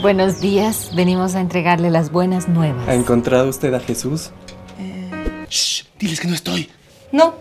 Buenos días. Venimos a entregarle las buenas nuevas. ¿Ha encontrado usted a Jesús? Shh, diles que no estoy. No.